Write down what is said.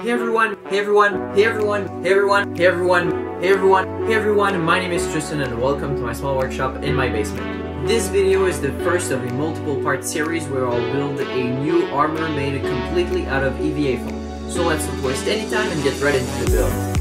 Hey everyone, my name is Tristan and welcome to my small workshop in my basement. This video is the first of a multiple part series where I'll build a new armor made completely out of EVA foam. So let's not waste any time and get right into the build.